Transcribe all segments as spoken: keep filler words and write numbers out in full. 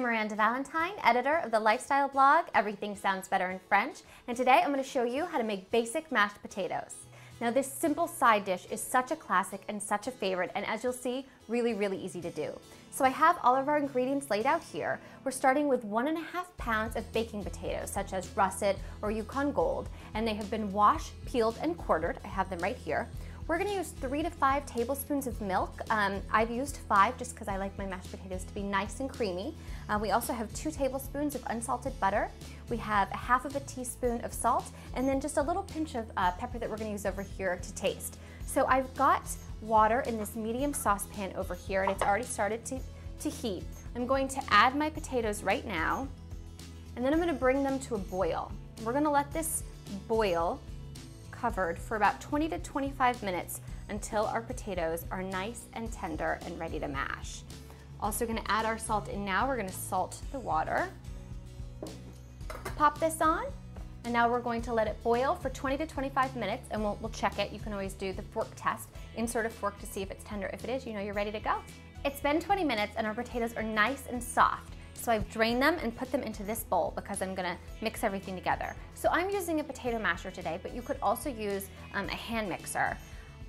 I'm Miranda Valentine, editor of the lifestyle blog, Everything Sounds Better in French, and today I'm going to show you how to make basic mashed potatoes. Now this simple side dish is such a classic and such a favorite, and as you'll see, really, really easy to do. So I have all of our ingredients laid out here. We're starting with one and a half pounds of baking potatoes, such as russet or Yukon Gold, and they have been washed, peeled, and quartered. I have them right here. We're gonna use three to five tablespoons of milk. Um, I've used five just because I like my mashed potatoes to be nice and creamy. Uh, we also have two tablespoons of unsalted butter. We have a half of a teaspoon of salt, and then just a little pinch of uh, pepper that we're gonna use over here to taste. So I've got water in this medium saucepan over here, and it's already started to, to heat. I'm going to add my potatoes right now, and then I'm gonna bring them to a boil. We're gonna let this boil covered for about twenty to twenty-five minutes until our potatoes are nice and tender and ready to mash. Also gonna add our salt in now. We're gonna salt the water. Pop this on, and now we're going to let it boil for twenty to twenty-five minutes, and we'll, we'll check it. You can always do the fork test. Insert a fork to see if it's tender. If it is, you know you're ready to go. It's been twenty minutes and our potatoes are nice and soft. So I've drained them and put them into this bowl because I'm gonna mix everything together. So I'm using a potato masher today, but you could also use um, a hand mixer.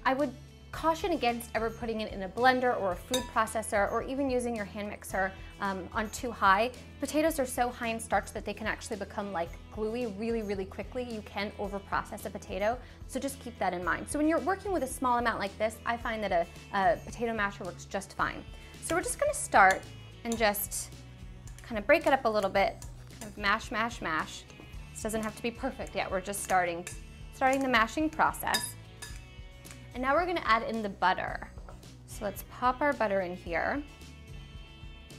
I would caution against ever putting it in a blender or a food processor or even using your hand mixer um, on too high. Potatoes are so high in starch that they can actually become like gluey really, really quickly. You can overprocess a potato, so just keep that in mind. So when you're working with a small amount like this, I find that a, a potato masher works just fine. So we're just gonna start and just kind of break it up a little bit, kind of mash, mash, mash. This doesn't have to be perfect yet, we're just starting, starting the mashing process. And now we're gonna add in the butter. So let's pop our butter in here.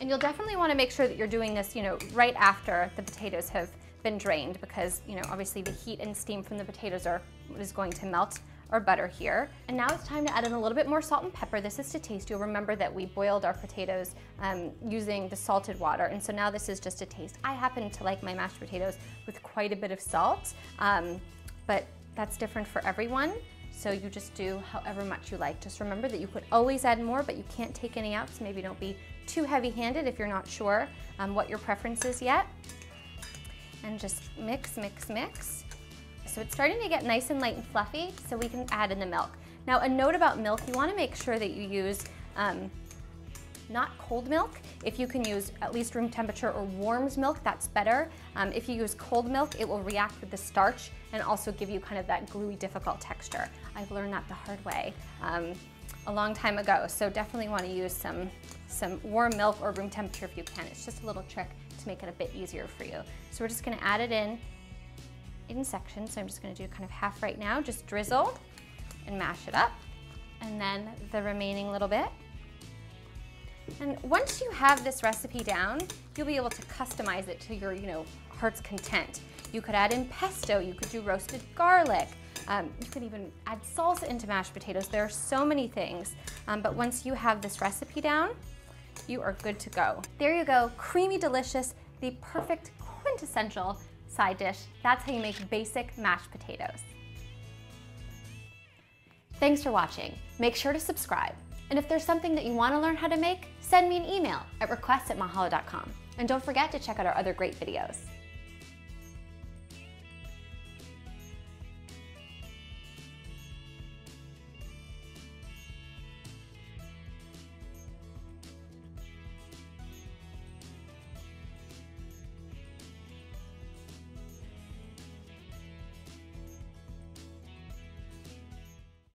And you'll definitely wanna make sure that you're doing this, you know, right after the potatoes have been drained, because, you know, obviously the heat and steam from the potatoes are what is going to melt our butter here. And now it's time to add in a little bit more salt and pepper. This is to taste. You'll remember that we boiled our potatoes um, using the salted water, and so now this is just a taste. I happen to like my mashed potatoes with quite a bit of salt, um, but that's different for everyone, so you just do however much you like. Just remember that you could always add more, but you can't take any out, so maybe don't be too heavy-handed if you're not sure um, what your preference is yet. And just mix, mix, mix. So it's starting to get nice and light and fluffy, so we can add in the milk. Now a note about milk, you wanna make sure that you use um, not cold milk. If you can use at least room temperature or warm milk, that's better. Um, if you use cold milk, it will react with the starch and also give you kind of that gluey, difficult texture. I've learned that the hard way um, a long time ago, so definitely wanna use some, some warm milk or room temperature if you can. It's just a little trick to make it a bit easier for you. So we're just gonna add it in in sections, so I'm just gonna do kind of half right now, just drizzle and mash it up, and then the remaining little bit. And once you have this recipe down, you'll be able to customize it to your, you know, heart's content. You could add in pesto, you could do roasted garlic, um, you could even add salsa into mashed potatoes. There are so many things, um, but once you have this recipe down, you are good to go. There you go, creamy, delicious, the perfect quintessential side dish. That's how you make basic mashed potatoes. Thanks for watching. Make sure to subscribe. And if there's something that you want to learn how to make, send me an email at request at mahalo dot com. And don't forget to check out our other great videos.